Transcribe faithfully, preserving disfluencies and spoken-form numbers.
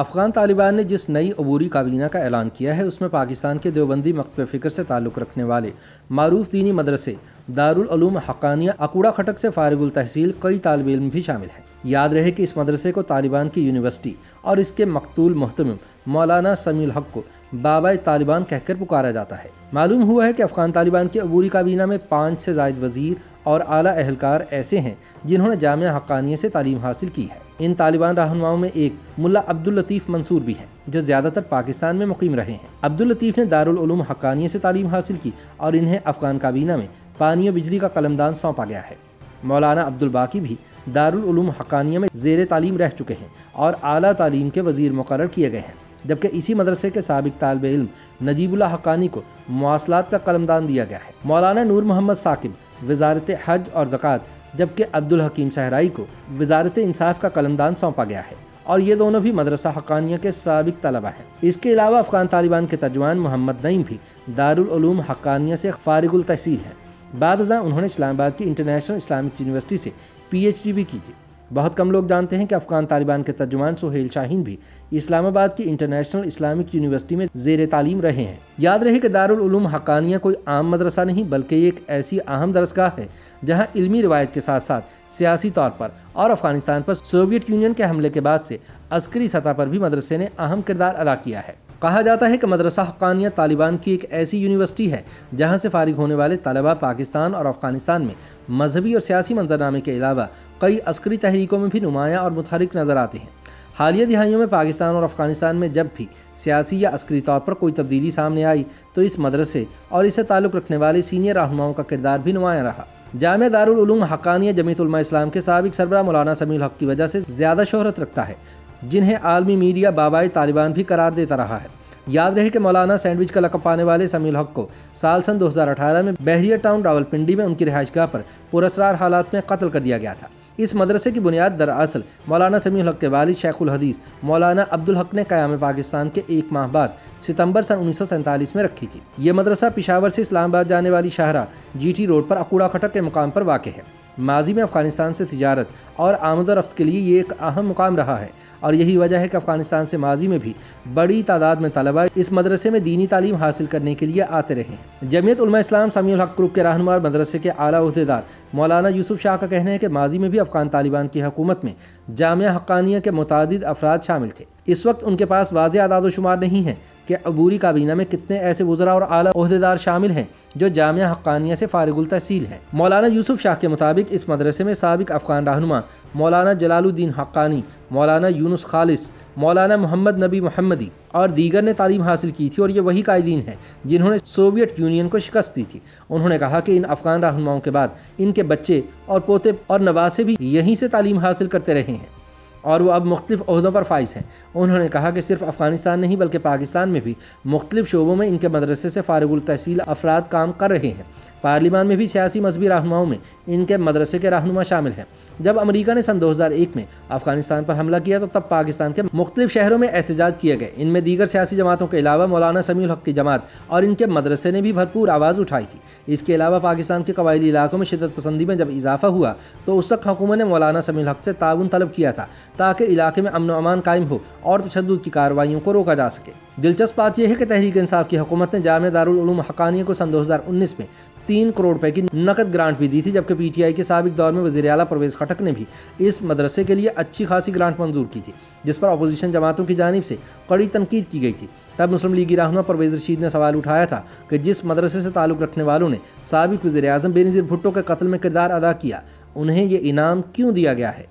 अफ़गान तालिबान ने जिस नई अबूरी काबीना का ऐलान किया है उसमें पाकिस्तान के देवबंदी मकतब फ़िक्र से ताल्लुक़ रखने वाले मारूफ दीनी मदरसे दारुल उलूम हक्कानिया अकोड़ा खट्टक से फ़ारिगुल तहसील कई तालिब इल्म भी शामिल हैं। याद रहे कि इस मदरसे को तालिबान की यूनिवर्सिटी और इसके मकतूल मोहतम मौलाना समी उल हक को बाबा तालिबान कहकर पुकारा जाता है। मालूम हुआ है कि अफ़गान तालिबान की अबूरी काबीना में पाँच से ज़ायद वज़ीर और आला अहलकार ऐसे हैं जिन्होंने जामिया हक्कानिया से तालीम हासिल की है। इन तालिबान रहनुमाओं में एक मुल्ला अब्दुल लतीफ मंसूर भी हैं जो ज़्यादातर पाकिस्तान में मुकीम रहे हैं। अब्दुल लतीफ़ ने दारुल उलूम हक्कानिया से तालीम हासिल की और इन्हें अफ़गान काबीना में पानी और बिजली का कलमदान सौंपा गया है। मौलाना अब्दुल बाकी भी दारुल उलूम हक्कानिया में ज़ेर तालीम रह चुके हैं और आला तालीम के वज़ीर मुकर्रर किए गए हैं, जबकि इसी मदरसे के साबिक तालिब इल्म नजीबुल्ला हक्कानी को मुआसलात का कलमदान दिया गया है। मौलाना नूर मोहम्मद सकिब वज़ारत हज और ज़कात, जबकि अब्दुल हकीम सहराई को वज़ारत इंसाफ का कलमदान सौंपा गया है और ये दोनों भी मदरसा हक्कानिया के साबिक तलबा हैं। इसके अलावा अफ़गान तालिबान के तर्जुमान मोहम्मद नईम भी दारुल उलूम हक्कानिया से फ़ारिगुल तहसील हैं। बाद अज़ां उन्होंने इस्लामाबाद की इंटरनेशनल इस्लामिक यूनिवर्सिटी से पी एच डी भी की थी। बहुत कम लोग जानते हैं कि अफ़गान तालिबान के तर्जुमान सोहेल शाहीन भी इस्लामाबाद की इंटरनेशनल इस्लामिक यूनिवर्सिटी में ज़ेर तालीम रहे हैं। याद रहे कि दारुल उलूम हक्कानिया कोई आम मदरसा नहीं बल्कि एक ऐसी अहम दरसगाह है जहां इल्मी रिवायत के साथ साथ सियासी तौर पर और अफ़गानिस्तान पर सोवियत यूनियन के हमले के बाद से अस्करी सतह पर भी मदरसे ने अहम किरदार अदा किया है। कहा जाता है कि मदरसा हक्कानिया तालिबान की एक ऐसी यूनिवर्सिटी है जहां से फारिग होने वाले तलबा पाकिस्तान और अफ़गानिस्तान में मजहबी और सियासी मंजरनामे के अलावा कई अस्करी तहरीकों में भी नुमायाँ और मुतहरिक नज़र आते हैं। हालिया दिहाइयों में पाकिस्तान और अफ़गानिस्तान में जब भी सियासी या अस्करी तौर पर कोई तब्दीली सामने आई तो इस मदरसे और इससे ताल्लुक़ रखने वाले सीनियर रहनुमाओं का किरदार भी नुमायाँ रहा। जामिया दारुल उलूम हक्कानिया जमीयत उलमा इस्लाम के साबिक सरबरा मौलाना समी उल हक की वजह से ज़्यादा शोहरत रखता है, जिन्हें आलमी मीडिया बाबाए तालिबान भी करार देता रहा है। याद रहे कि मौलाना सैंडविच का लक़ब पाने वाले समी उल हक को साल सन दो हज़ार अठारह में बहरिया टाउन रावलपिंडी में उनकी रिहाइशगाह पर पुरअसरार हालात में कत्ल कर दिया गया था। इस मदरसे की बुनियाद दरअसल मौलाना समी उल हक के वालिद शेखुल हदीस मौलाना अब्दुल हक ने क़याम पाकिस्तान के एक माह बाद सितंबर सन उन्नीस सौ सैंतालीस में रखी थी। ये मदरसा पिशावर से इस्लामाबाद जाने वाली शाहरा जीटी रोड पर अकोड़ा खट्टक के मुकाम पर वाक़ है। माजी में अफ़गानिस्तान से तिजारत और आमदोरफ़्त के लिए ये एक अहम मुकाम रहा है और यही वजह है कि अफ़गानिस्तान से माजी में भी बड़ी तादाद में तलबा इस मदरसे में दीनी तालीम हासिल करने के लिए आते रहे हैं। जमीयत उलमा इस्लाम समी उल हक ग्रुप के रहनुमा मदरसे के आला ओहदेदार मौलाना यूसुफ शाह का कहना है कि माजी में भी अफ़गान तालिबान की हुकूमत में जामिया हक्कानिया के मुतादिद अफराद शामिल थे। इस वक्त उनके पास वाज़े आदाद व शुमार नहीं हैं कि अबूरी काबीना में कितने ऐसे वज़रा और आला ओहदेदार शामिल हैं जो जामिया हक्कानिया से फ़ारिगुल तहसील हैं। मौलाना यूसुफ शाह के मुताबिक इस मदरसे में साबिक अफ़गान रहनुमा मौलाना जलालुद्दीन हक्कानी, मौलाना यूनुस खालिस, मौलाना मोहम्मद नबी मुहम्मदी और दीगर ने तालीम हासिल की थी और ये वही कायदीन हैं जिन्होंने सोवियत यूनियन को शिकस्त दी थी। उन्होंने कहा कि इन अफ़गान रहनुमाओं के बाद इनके बच्चे और पोते और नवासे भी यहीं से तालीम हासिल करते रहे हैं और वो अब मुख्तलिफ ओहदों पर फाइज हैं। उन्होंने कहा कि सिर्फ अफ़गानिस्तान नहीं बल्कि पाकिस्तान में भी मुख्तलिफ शोबों में इनके मदरसे से फ़ारिगुल तहसील अफराद काम कर रहे हैं। पार्लिमान में भी सियासी मजहबी रहनुमाओं में इनके मदरसे के रहनुमा शामिल हैं। जब अमेरिका ने सन दो हज़ार एक में अफ़गानिस्तान पर हमला किया तो तब पाकिस्तान के मुख्तलिफ शहरों में एहतजाज किए गए। इनमें दीगर सियासी जमातों के अलावा मौलाना समी उल हक की जमात और इनके मदरसे ने भी भरपूर आवाज़ उठाई थी। इसके अलावा पाकिस्तान के कबायली इलाकों में शिदत पसंदी में जब इजाफा हुआ तो उस वक्त हुकूमत ने मौलाना समी उल हक से ताउन तलब किया था ताकि इलाके में अमन व अमान कायम हो और तशद्दुद की कार्रवाइयों को रोका जा सके। दिलचस्प बात यह है कि तहरीक इंसाफ की हुकूमत ने जामिया दारुल उलूम हक्कानिया को सन दो हज़ार उन्नीस में तीन करोड़ रुपए की नकद ग्रांट भी दी थी, जबकि पीटीआई के साबिक दौर में वज़ीर आला परवेज़ खटक ने भी इस मदरसे के लिए अच्छी खासी ग्रांट मंजूर की थी, जिस पर अपोजिशन जमातों की जानिब से कड़ी तनकीद की गई थी। तब मुस्लिम लीगी रहनुमा परवेज रशीद ने सवाल उठाया था कि जिस मदरसे से ताल्लुक़ रखने वालों ने साबिक वज़ीर आज़म बेनज़िर भुट्टो के कत्ल में किरदार अदा किया, उन्हें ये इनाम क्यों दिया गया है।